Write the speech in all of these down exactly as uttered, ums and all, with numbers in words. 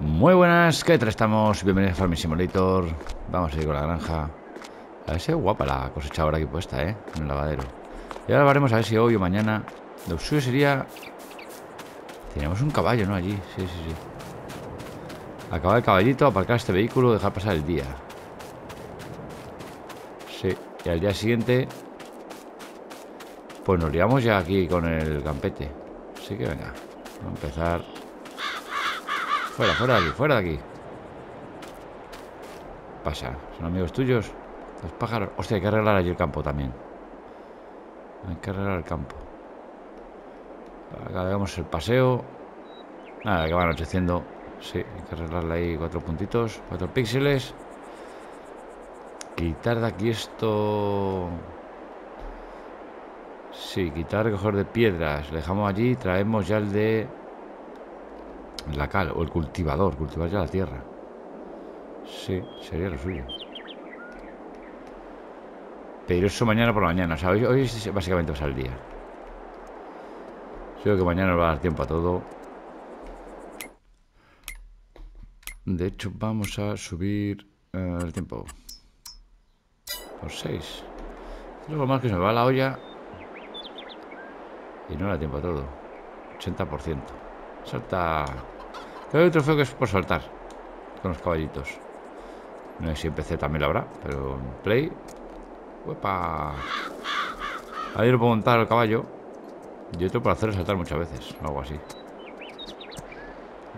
Muy buenas, ¿qué tal estamos? Bienvenidos a Farming Simulator. Vamos a ir con la granja. A ver si es guapa la cosecha ahora aquí puesta, ¿eh? En el lavadero. Y ahora veremos a ver si hoy o mañana. Lo suyo sería... Tenemos un caballo, ¿no? Allí, sí, sí, sí. Acabar el caballito, aparcar este vehículo, dejar pasar el día. Sí, y al día siguiente... Pues nos liamos ya aquí con el campete. Así que venga, vamos a empezar. Fuera, fuera de aquí, fuera de aquí. Pasa, son amigos tuyos. Los pájaros. Hostia, hay que arreglar allí el campo también. Hay que arreglar el campo. Acá hagamos el paseo. Nada, que va anocheciendo. Sí, hay que arreglarle ahí cuatro puntitos, cuatro píxeles. Quitar de aquí esto. Sí, quitar, recoger de piedras. Le dejamos allí, traemos ya el de la cal, o el cultivador. Cultivar ya la tierra. Sí, sería lo suyo. Pero eso mañana por la mañana. O sea, hoy, hoy básicamente pasa el día. Creo que mañana nos va a dar tiempo a todo. De hecho, vamos a subir eh, el tiempo por seis. Lo más que se me va la olla y no da tiempo a todo. ochenta por ciento. Salta. Creo que hay un trofeo que es por saltar con los caballitos. No sé si en P C también lo habrá, pero en Play. ¡Uepa! Ahí lo puedo montar al caballo. Y otro para hacerlo saltar muchas veces. Algo así.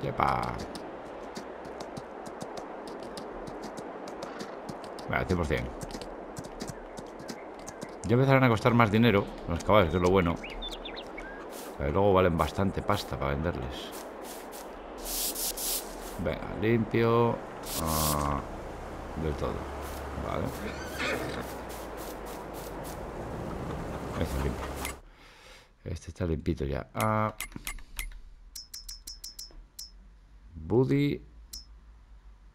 ¡Yepa! Vale, cien por cien. Ya empezarán a costar más dinero los caballos, que es lo bueno. Pero luego valen bastante pasta para venderles. Venga, limpio. Ah, del todo. Vale. Este es limpio. Este está limpito ya. Ah. Buddy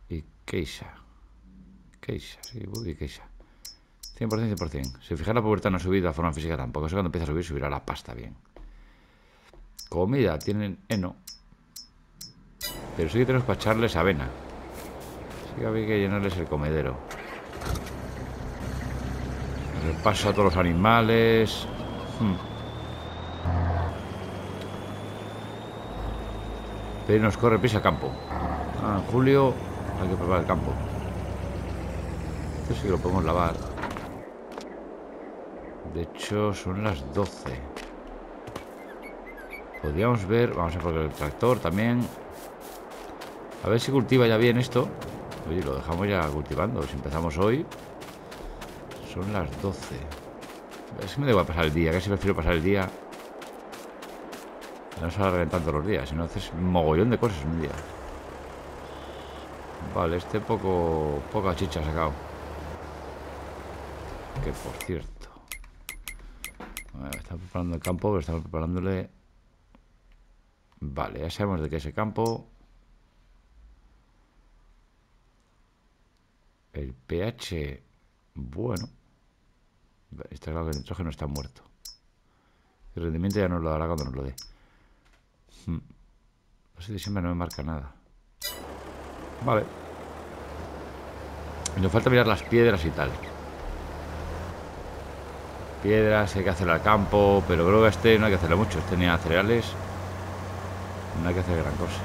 y Keisha. Keisha, sí, Buddy y Keisha. cien por cien, cien por cien. Si fijáis, la pubertad no ha subido de forma física tampoco. Eso cuando empieza a subir, subirá la pasta bien. Comida, tienen heno. Pero sí que tenemos para echarles avena. Así que había que llenarles el comedero. Repaso a todos los animales. hmm. Pero nos corre prisa el campo. Ah, en julio hay que preparar el campo. Esto sí que lo podemos lavar. De hecho son las doce. Podríamos ver, vamos a poner el tractor también. A ver si cultiva ya bien esto. Oye, lo dejamos ya cultivando. Si empezamos hoy, son las doce. Es que me da igual pasar el día, casi prefiero pasar el día. No se alarguen tanto los días, si no haces un mogollón de cosas en un día. Vale, este poco, poca chicha ha sacado. Que por cierto, bueno, está preparando el campo, pero estamos preparándole. Vale, ya sabemos de qué es el campo. El pH, bueno. Está claro que el nitrógeno está muerto. El rendimiento ya nos lo dará cuando nos lo dé. hmm. Así de siempre no me marca nada. Vale. Nos falta mirar las piedras y tal. Piedras, hay que hacerle al campo. Pero creo que este no hay que hacerle mucho. Este tenía cereales. No hay que hacer gran cosa.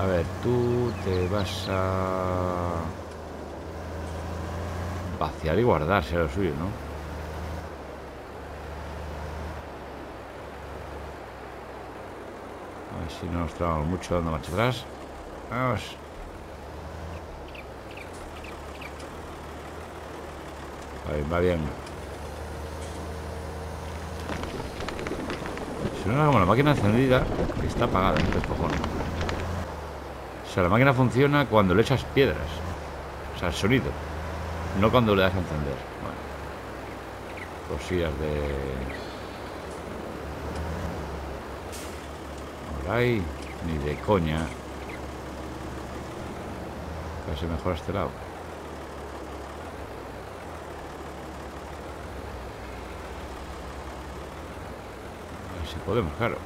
A ver, tú te vas a... Vaciar y guardar, será lo suyo, ¿no? A ver si no nos trabamos mucho dando marcha atrás. Vamos. A ver, va bien. No, como la máquina encendida, que está apagada, entonces cojones. O sea, la máquina funciona cuando le echas piedras. O sea, el sonido. No cuando le das a encender. Bueno. Cosillas de... Por ahí, ni de coña. Casi mejor a este lado. Si podemos, claro.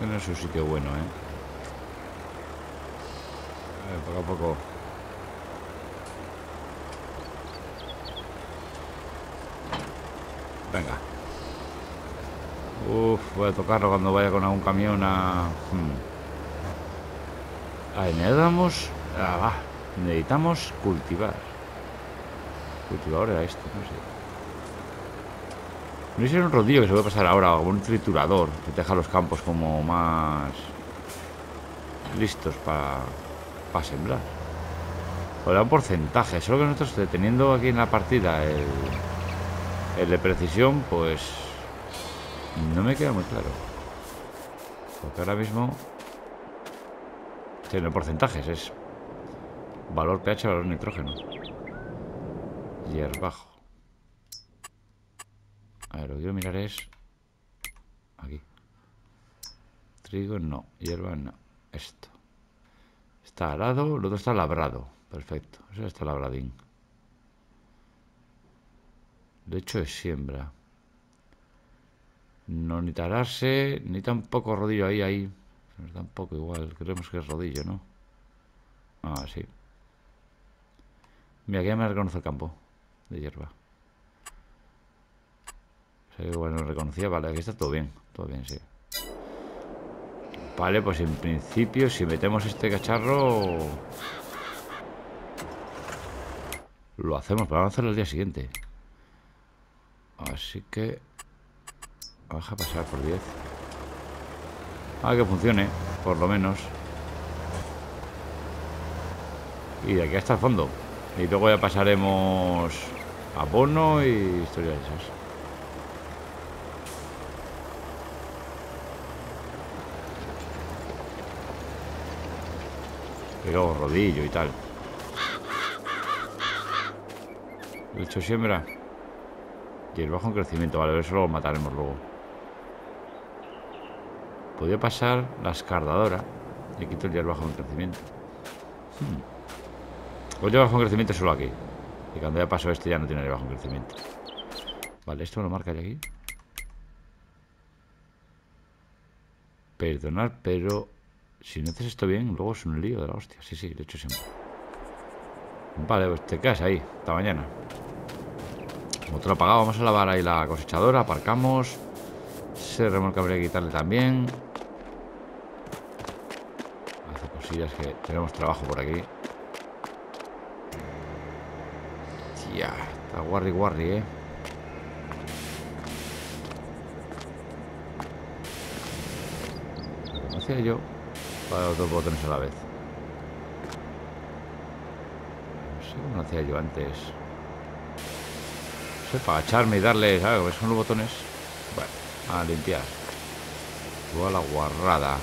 Este no es un sitio bueno, ¿eh? A ver, poco a poco. Venga. Uf, voy a tocarlo cuando vaya con algún camión a... Hmm. Ahí necesitamos... Ah, va. Necesitamos cultivar. Cultivador era este, no sé. No sé si era un rodillo que se puede pasar ahora, o un triturador que deja los campos como más listos para pa sembrar. O da un porcentaje, solo que nosotros teniendo aquí en la partida el, el de precisión, pues no me queda muy claro. Porque ahora mismo tiene porcentajes, es valor pH, valor nitrógeno. Hierbajo. A ver, lo que quiero mirar es... Aquí. Trigo, no. Hierba, no. Esto. Está arado, el otro está labrado. Perfecto. Eso está labradín. De hecho, es siembra. No ni tararse, ni tampoco rodillo ahí, ahí. Tampoco igual. Creemos que es rodillo, ¿no? Ah, sí. Mira, aquí ya me reconoce el campo de hierba. Bueno, reconocía, vale, aquí está todo bien. Todo bien, sí. Vale, pues en principio, si metemos este cacharro, lo hacemos, pero vamos a hacerlo el día siguiente. Así que vamos a pasar por diez. Ah, que funcione, por lo menos. Y de aquí hasta el fondo. Y luego ya pasaremos a abono y historias de esas. Pero rodillo y tal. De hecho, siembra. Y el bajo en crecimiento, vale, eso lo mataremos luego. Podría pasar la escardadora. Le quito el hierbajo en crecimiento. Hmm. O el hierbajo en crecimiento solo aquí. Y cuando ya paso este ya no tiene hierbajo en crecimiento. Vale, esto me lo marca ya aquí. Perdonad, pero... Si no haces esto bien, luego es un lío de la hostia. Sí, sí, de hecho siempre. Vale, pues te quedas ahí, hasta mañana. Como te lo he pagado, vamos a lavar ahí la cosechadora. Aparcamos. Ese remolque habría que quitarle también. Hace cosillas que tenemos trabajo por aquí. Tía, está guarri guarri, eh. Lo conocía yo. Para los dos botones a la vez. No sé cómo lo hacía yo antes. No sé, para echarme y darle, ¿sabes? Porque son los botones. Bueno, a limpiar. Toda la guarrada.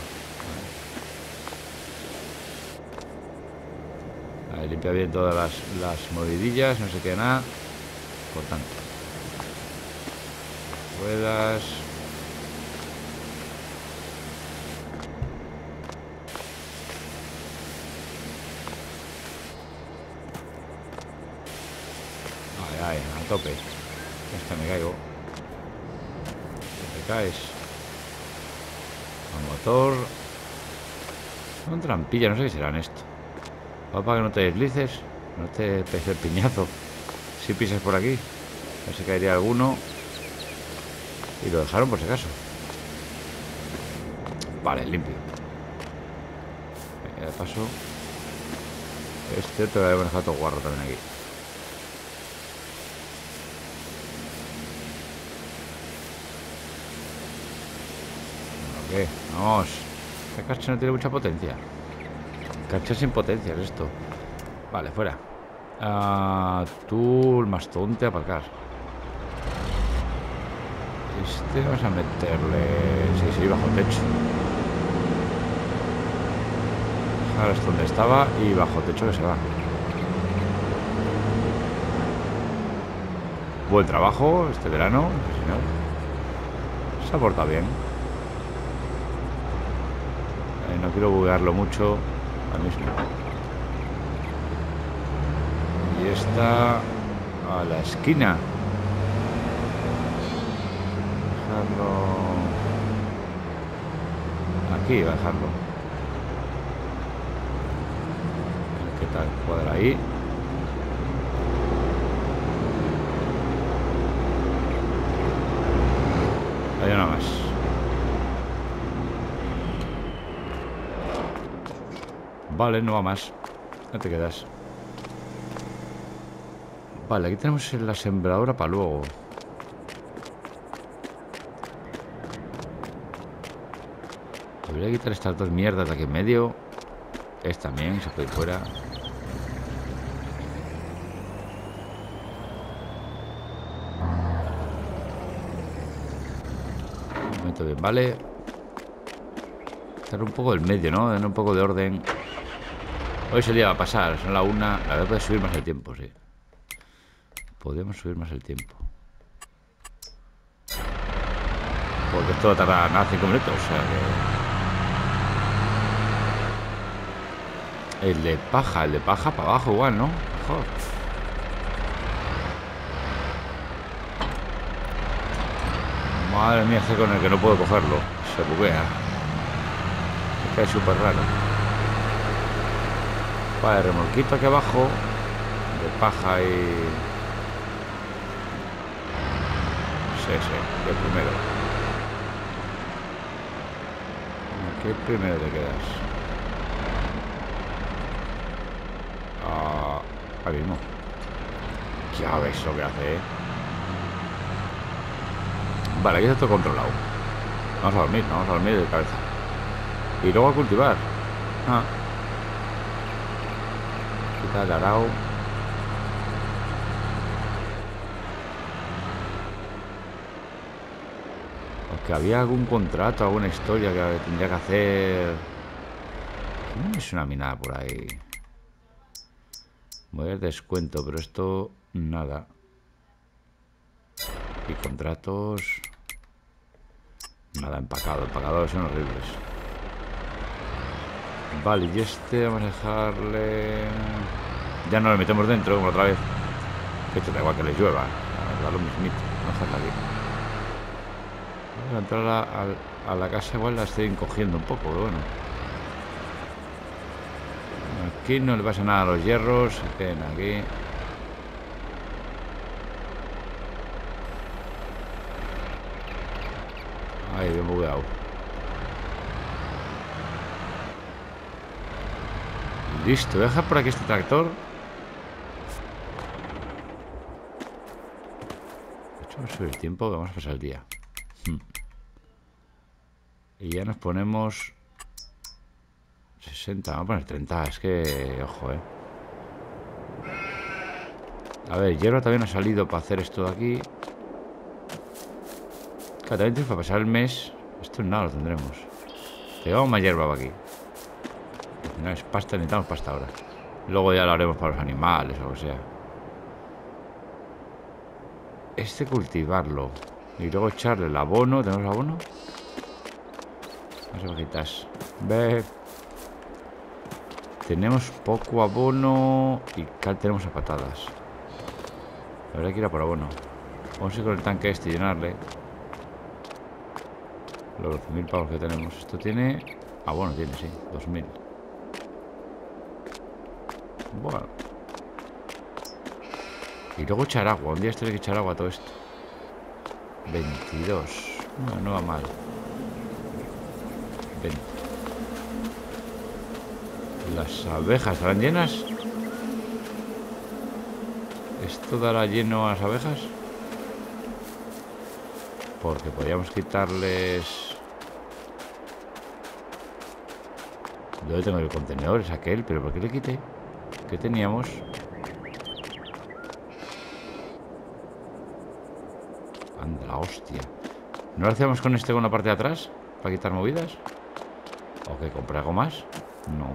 Vale, limpia bien todas las, las movidillas, no se queda nada. Por tanto. Ruedas. Tope. Esta me caigo. Te caes. Al motor. Son trampillas, no sé qué serán esto. Va para que no te deslices. No te pegues el piñazo. Si pisas por aquí, no se caería alguno. Y lo dejaron por si acaso. Vale, limpio. De paso. Este otro lo había dejado todo guarro también aquí. ¿Qué? Vamos. Esta carcha no tiene mucha potencia. Carcha sin potencia es esto. Vale, fuera. Ah, tú, el mastodonte, aparcar. Este vas a meterle... Sí, sí, bajo el techo. Ahora es donde estaba y bajo el techo que se va. Buen trabajo este verano, señor. Se ha portado bien. No quiero buguearlo mucho al mismo. Y está a la esquina. Dejarlo aquí y bajarlo. ¿Qué tal? Cuadra ahí. Hay una más. Vale, no va más. No te quedas. Vale, aquí tenemos la sembradora para luego. Voy a quitar estas dos mierdas de aquí en medio. Esta también, se puede ir fuera. Un momento bien, vale. Estar un poco del medio, ¿no? En un poco de orden. Hoy se le va a pasar, son la una. La verdad, puede subir más el tiempo, sí. Podemos subir más el tiempo. Porque esto tarda nada, cinco minutos, o sea que... El de paja, el de paja para abajo igual, ¿no? Mejor. Madre mía, este con el que no puedo cogerlo. Se buguea. Se cae súper raro. Vale, remolquito aquí abajo. De paja y... Sí, sí, el primero. ¿Qué primero te quedas? Ahora mismo. Ya ves lo que hace, ¿eh? Vale, aquí está todo controlado. Vamos a dormir, vamos a dormir de cabeza. Y luego a cultivar. Ah. Quita el arao. Porque había algún contrato, alguna historia que tendría que hacer. ¿Cómo es una minada por ahí? Voy a dar descuento, pero esto nada. Y contratos. Nada, empacado. Empacadores son horribles. Vale, y este vamos a dejarle. Ya no le metemos dentro, como otra vez. Esto da igual que le llueva. Da lo mismito. Vamos a dejarla aquí. Voy a entrar a, a, a la casa, igual la estoy encogiendo un poco, pero bueno. Aquí no le pasa nada a los hierros, se queden aquí. Ay, bien bugueado. Listo, voy a dejar por aquí este tractor. Vamos a subir el tiempo, vamos a pasar el día. Y ya nos ponemos... sesenta, vamos a poner treinta, es que... Ojo, eh. A ver, hierba también ha salido para hacer esto de aquí. Cada vez para pasar el mes. Esto nada, lo tendremos. Llevamos más hierba para aquí. Al final es pasta, necesitamos pasta ahora. Luego ya lo haremos para los animales o lo que sea. Este cultivarlo. Y luego echarle el abono. ¿Tenemos abono? Más hojitas. Ve... Tenemos poco abono y cal tenemos a patadas. La verdad que ir a por abono. Vamos a ir con el tanque este y llenarle. Los doce mil pavos que tenemos. Esto tiene... Abono tiene, sí. dos mil. Bueno. Y luego echar agua. Un día tendré que echar agua a todo esto. veintidós. No, no va mal. veinte. Las abejas estarán llenas. ¿Esto dará lleno a las abejas? Porque podríamos quitarles. Yo tengo el contenedor, es aquel, pero ¿por qué le quité? ¿Qué teníamos? Anda la hostia. ¿No lo hacíamos con este con la parte de atrás? ¿Para quitar movidas? ¿O que compré algo más? No.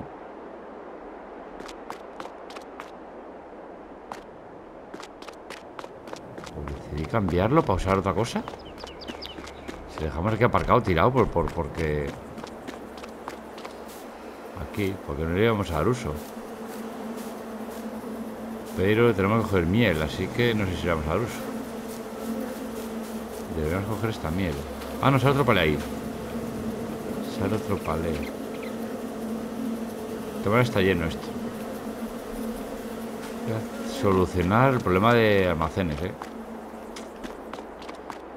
¿Y cambiarlo para usar otra cosa? Si dejamos aquí aparcado, tirado por, por porque... Aquí, porque no le íbamos a dar uso. Pero tenemos que coger miel, así que no sé si le vamos a dar uso. Deberíamos coger esta miel. Ah, no, sale otro para ahí. Ser otro paleo. Todavía está lleno esto. Solucionar el problema de almacenes, eh.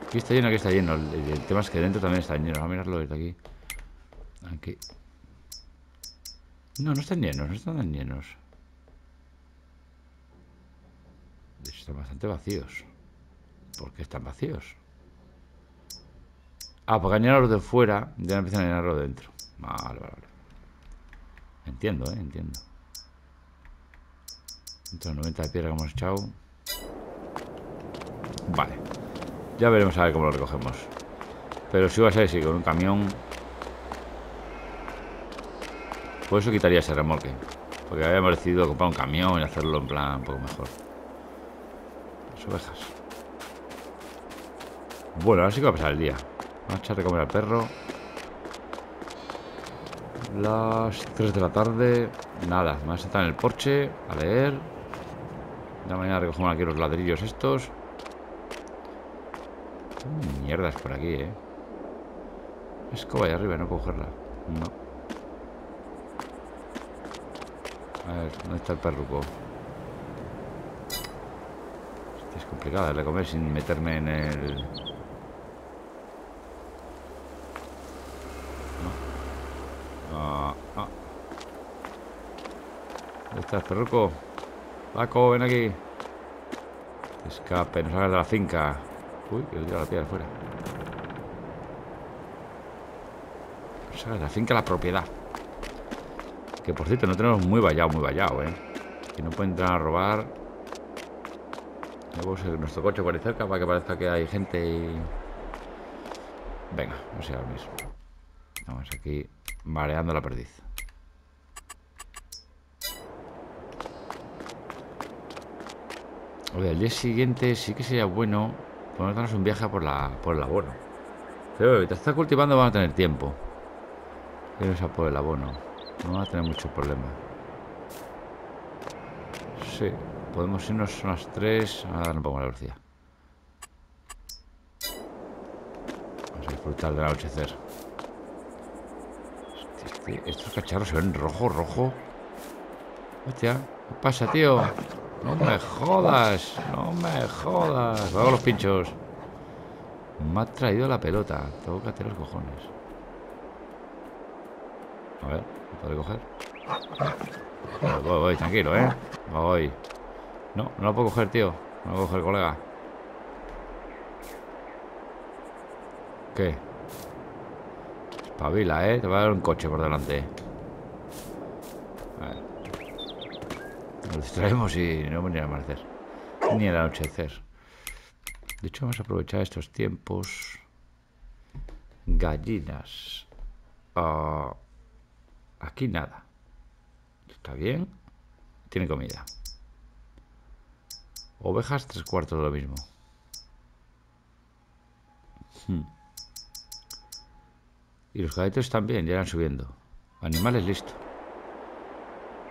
Aquí está lleno, aquí está lleno. El, el tema es que dentro también está lleno. Vamos a mirarlo desde aquí. Aquí. No, no están llenos, no están tan llenos. Están bastante vacíos. ¿Por qué están vacíos? Ah, porque han llenado los de fuera. Ya empiezan a llenarlos de dentro. Vale, vale, vale. Entiendo, eh, entiendo. ciento noventa de piedra que hemos echado. Vale. Ya veremos a ver cómo lo recogemos. Pero si va a ser así, con un camión. Por eso quitaría ese remolque. Porque habíamos decidido comprar un camión y hacerlo en plan un poco mejor. Las ovejas. Bueno, ahora sí que va a pasar el día. Vamos a echar de comer al perro. Las tres de la tarde. Nada, me voy a sentar en el porche a leer. La mañana recogemos aquí los ladrillos estos. Mierdas por aquí, eh. Escoba ahí arriba, no puedo cogerla. No. A ver, ¿dónde está el perruco? Este es complicado darle a comer sin meterme en el... ¿Dónde estás, perruco? Paco, ven aquí. Te escape, no salgas de la finca. Uy, que le tiro la piedra afuera. No salgas de la finca, la propiedad. Que por cierto, no tenemos muy vallado, muy vallado, eh. Que no pueden entrar a robar. Vamos a ir nuestro coche por ahí cerca para que parezca que hay gente y... Venga, no sea lo mismo. Vamos aquí mareando la perdiz. Oye, al día siguiente sí que sería bueno ponernos un viaje por la por el abono. Pero mientras está cultivando van a tener tiempo. Vamos a por el abono. No van a tener muchos problemas. Sí, podemos irnos a las tres. Vamos a dar un poco la velocidad. Vamos a disfrutar del anochecer. Este, este, estos cacharros se ven rojo, rojo. Hostia, ¿qué pasa, tío? No me jodas, no me jodas. Hago los pinchos. Me ha traído la pelota. Tengo que hacer los cojones. A ver, ¿me puedo coger? Voy, voy, voy, tranquilo, eh. Voy. No, no la puedo coger, tío. No la puedo coger, colega. ¿Qué? Espabila, eh. Te va a dar un coche por delante. A ver. Nos distraemos y no vamos ni al amanecer. Ni al anochecer. De hecho, vamos a aprovechar estos tiempos. Gallinas. Uh, aquí nada. Está bien. Tiene comida. Ovejas, tres cuartos de lo mismo. Hmm. Y los gallitos también, ya irán subiendo. Animales, listo.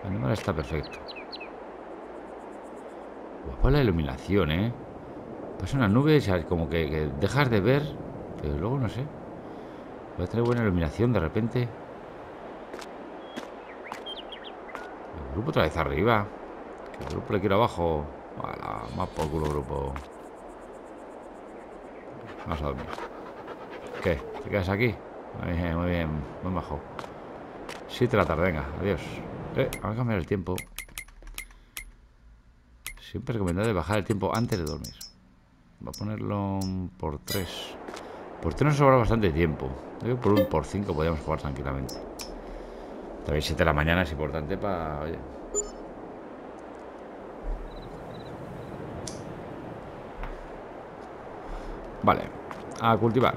Animal está perfecto. Guapa la iluminación, eh. Pasa una nube, ¿sabes? Como que, que dejas de ver. Pero luego no sé. Voy a tener buena iluminación de repente. El grupo otra vez arriba. Que el grupo le quiero abajo. Hala, más por culo grupo. Vamos a dormir. ¿Qué? ¿Te quedas aquí? Muy bien, muy bien. Muy bajo. Sí, te la tarde, venga, adiós. Eh, vamos a cambiar el tiempo. Siempre recomendable bajar el tiempo antes de dormir. Voy a ponerlo por tres. Por tres nos sobra bastante tiempo. Yo por un por cinco podríamos jugar tranquilamente. También siete de la mañana es importante para... Oye. Vale. A cultivar.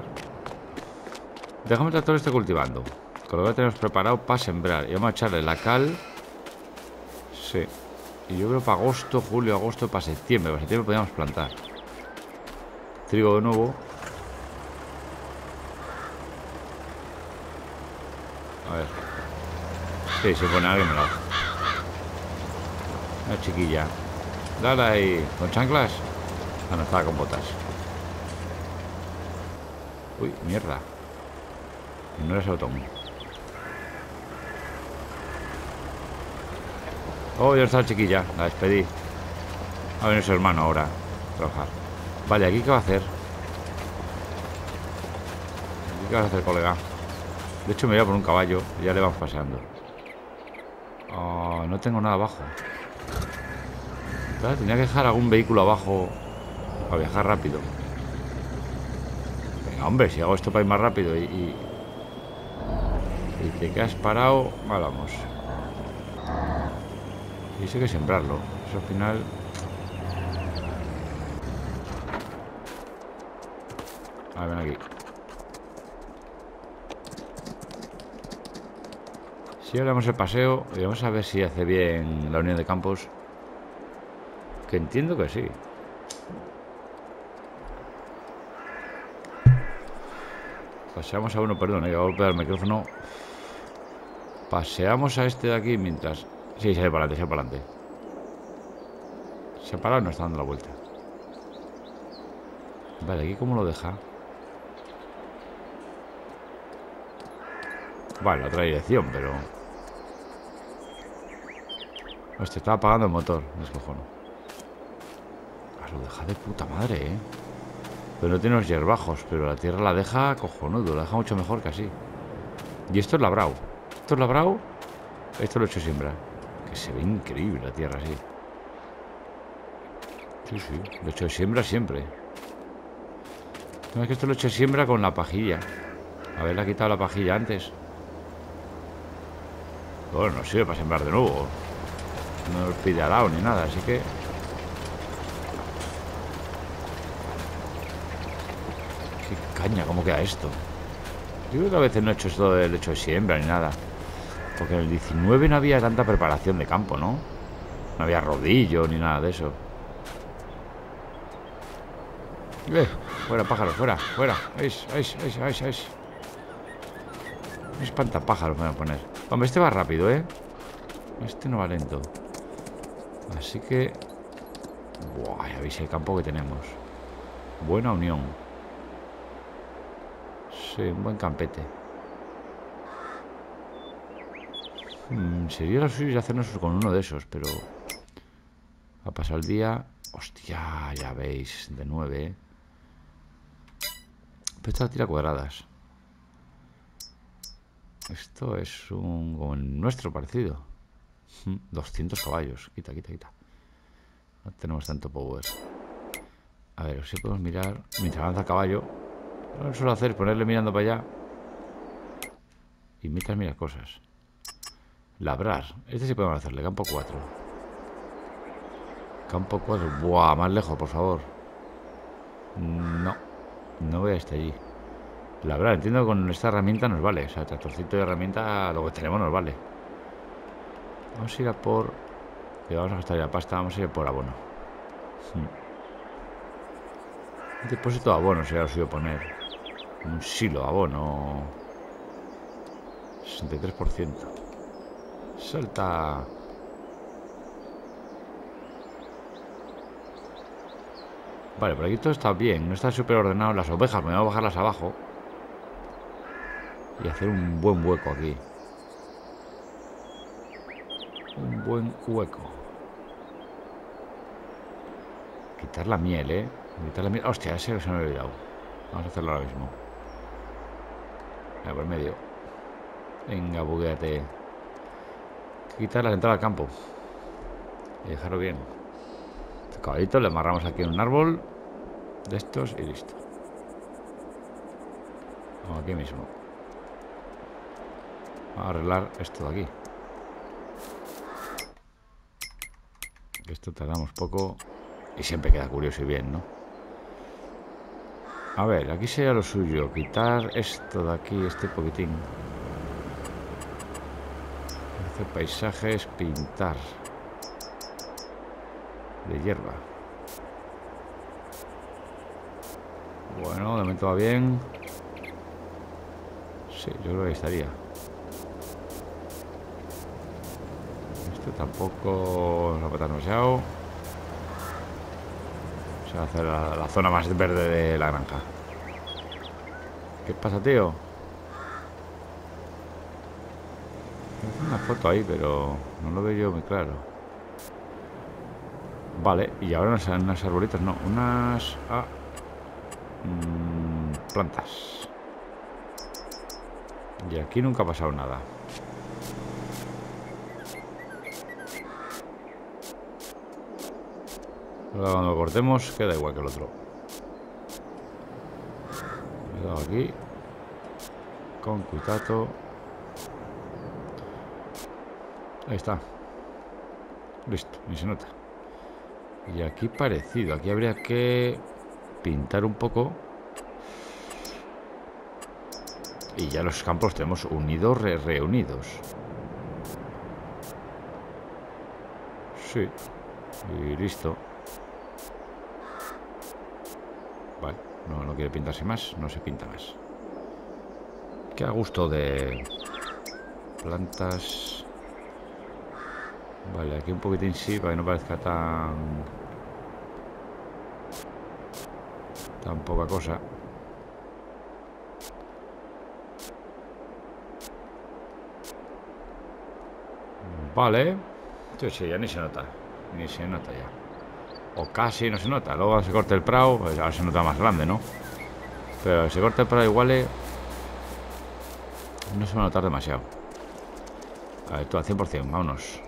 Dejamos el tractor este cultivando. Con lo que tenemos preparado para sembrar. Y vamos a echarle la cal. Sí. Y yo creo para agosto, julio, agosto, para septiembre. Para septiembre podríamos plantar trigo de nuevo. A ver. Sí, se pone alguien bravo. Una chiquilla. Dale ahí. ¿Con chanclas? Ah, no, estaba con botas. Uy, mierda. No se lo tomo. Oh, ya está la chiquilla. La despedí. A ver, su hermano ahora. Trabajar. Vale, ¿aquí qué va a hacer? ¿Qué vas a hacer, colega? De hecho, me voy a por un caballo. Y ya le van pasando. Oh, no tengo nada abajo. Claro, tenía que dejar algún vehículo abajo para viajar rápido. Venga, hombre, si hago esto para ir más rápido y... y, y te quedas parado, mal vamos. Y eso hay que sembrarlo. Eso al final... A ver, ven aquí. Si ahora damos el paseo y vamos a ver si hace bien la unión de campos. Que entiendo que sí. Paseamos a uno, perdón, he golpeado el micrófono. Paseamos a este de aquí mientras... Sí, sale para adelante, sale para adelante. Se ha parado y no está dando la vuelta. Vale, aquí cómo lo deja. Vale, otra dirección, pero... Hostia, estaba apagando el motor, me descojono. Lo deja de puta madre, ¿eh? Pero no tiene los hierbajos. Pero la tierra la deja cojonudo. La deja mucho mejor que así. Y esto es labrado. Esto es labrado. Esto lo he hecho siembra. Que se ve increíble la tierra así. Sí, sí. Lo he hecho de siembra siempre. No, es que esto lo he hecho de siembra con la pajilla. Haberla quitado la pajilla antes. Bueno, no sirve para sembrar de nuevo. No nos pide arao ni nada. Así que... Caña, ¿cómo queda esto? Yo creo que a veces no he hecho esto del hecho de siembra ni nada. Porque en el diecinueve no había tanta preparación de campo, ¿no? No había rodillo ni nada de eso. Eh, fuera, pájaros, fuera, fuera. ¡Ais, ais, ais, ais, ais! Un espantapájaros me voy a poner. Hombre, este va rápido, ¿eh? Este no va lento. Así que... Buah, ya veis el campo que tenemos. Buena unión. Sí, un buen campete. Hmm, sería lo suyo hacernos con uno de esos, pero... Ha pasado el día... Hostia, ya veis, de nueve, ¿eh? Pero esta tira cuadradas. Esto es un... como el nuestro parecido. doscientos caballos. Quita, quita, quita. No tenemos tanto power. A ver, si podemos mirar... Mientras avanza el caballo... Lo que suelo hacer es ponerle mirando para allá. Y mientras mira cosas. Labrar. Este sí podemos hacerle. Campo cuatro. Campo cuatro. Buah, más lejos, por favor. No. No voy a este allí. Labrar. Entiendo que con esta herramienta nos vale. O sea, tractorcito de herramienta, lo que tenemos nos vale. Vamos a ir a por... Que vamos a gastar ya pasta. Vamos a ir a por abono. Sí. Un depósito de abono sería lo suyo poner. Un silo abono. sesenta y tres por ciento. Salta. Vale, por aquí todo está bien. No está súper ordenado. Las ovejas me voy a bajarlas abajo. Y hacer un buen hueco aquí. Un buen hueco. Quitar la miel, eh. Quitar la miel. Hostia, ese se me ha olvidado. Vamos a hacerlo ahora mismo. Por medio. Venga, bugueate. Quitar la entrada al campo. Y dejarlo bien. Este caballito le amarramos aquí en un árbol. De estos y listo. Vamos aquí mismo. Vamos a arreglar esto de aquí. Esto tardamos poco. Y siempre queda curioso y bien, ¿no? A ver, aquí sería lo suyo. Quitar esto de aquí, este poquitín. Hacer paisajes, pintar. De hierba. Bueno, de momento va bien. Sí, yo creo que estaría. Esto tampoco nos va a matar demasiado. O sea, hacer la, la zona más verde de la granja. ¿Qué pasa, tío? Hay una foto ahí, pero no lo veo yo muy claro. Vale, y ahora unas, unas arbolitas, no, unas ah, mmm, plantas. Y aquí nunca ha pasado nada. Ahora cuando lo cortemos queda igual que el otro. Lo hago aquí. Con cuidado. Ahí está. Listo, ni se nota. Y aquí parecido. Aquí habría que pintar un poco. Y ya los campos tenemos unidos, re reunidos. Sí. Y listo. Vale, no, no quiere pintarse más. No se pinta más. Qué a gusto de plantas. Vale, aquí un poquitín sí, para que no parezca tan... tan poca cosa. Vale. Sí, sí, ya ni se nota. Ni se nota ya. O casi no se nota. Luego se corta el prado, pues ahora se nota más grande, ¿no? Pero si se corta el prado igual eh, no se va a notar demasiado. A ver, tú al cien por cien, vámonos.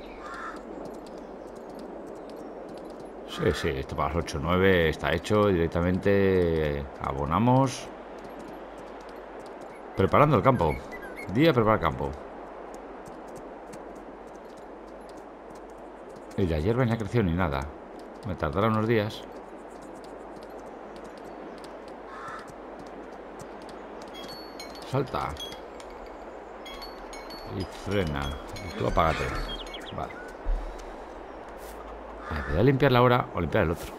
Sí, sí, esto para las ocho nueve está hecho. Directamente abonamos. Preparando el campo. Día preparar campo. Y de ayer venía creció ni nada. Me tardará unos días. Salta. Y frena. Y tú apágate. Vale. Voy a limpiar la hora o limpiar el otro.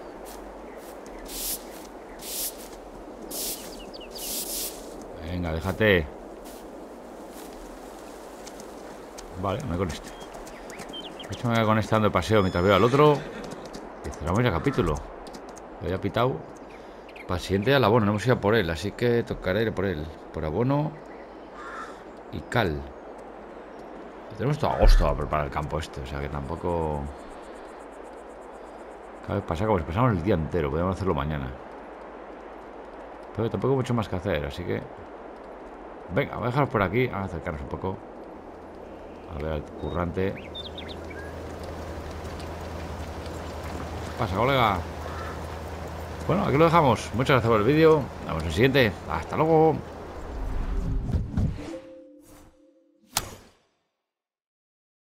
Venga, déjate. Vale, me voy con este. De hecho, me voy con este dando el paseo mientras veo al otro. Y cerramos el capítulo. Lo había pitado. Para el siguiente al abono, no hemos ido por él. Así que tocaré ir por él. Por abono y cal. Tenemos todo agosto a preparar el campo este. O sea que tampoco... Cada vez pasa como si pasamos el día entero. Podemos hacerlo mañana. Pero tampoco hay mucho más que hacer, así que... Venga, voy a dejarlo por aquí. Vamos a acercarnos un poco. A ver al currante. ¿Qué pasa, colega? Bueno, aquí lo dejamos. Muchas gracias por el vídeo. Nos vemos en el siguiente. Hasta luego.